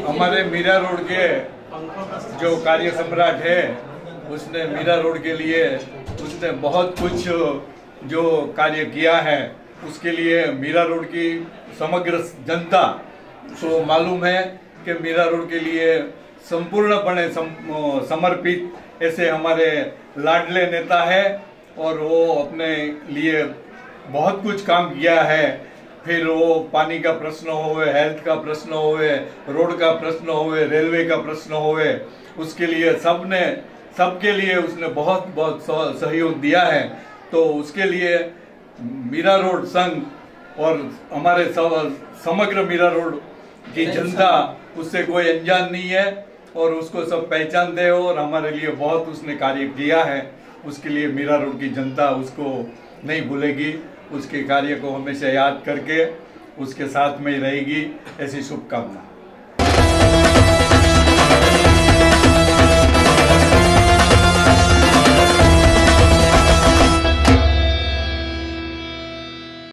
हमारे मीरा रोड के जो कार्य सम्राट है उसने मीरा रोड के लिए उसने बहुत कुछ जो कार्य किया है उसके लिए मीरा रोड की समग्र जनता को मालूम है कि मीरा रोड के लिए संपूर्णपणे समर्पित ऐसे हमारे लाडले नेता है और वो अपने लिए बहुत कुछ काम किया है। फिर वो पानी का प्रश्न होवे, हेल्थ का प्रश्न होवे, रोड का प्रश्न होवे, रेलवे का प्रश्न होवे, उसके लिए सबके लिए उसने बहुत बहुत सहयोग दिया है। तो उसके लिए मीरा रोड संघ और हमारे समग्र मीरा रोड की जनता उससे कोई अनजान नहीं है और उसको सब पहचानते हो और हमारे लिए बहुत उसने कार्य किया है। उसके लिए मीरा रोड की जनता उसको नहीं भूलेगी, उसके कार्य को हमेशा याद करके उसके साथ में रहेगी, ऐसी शुभकामना।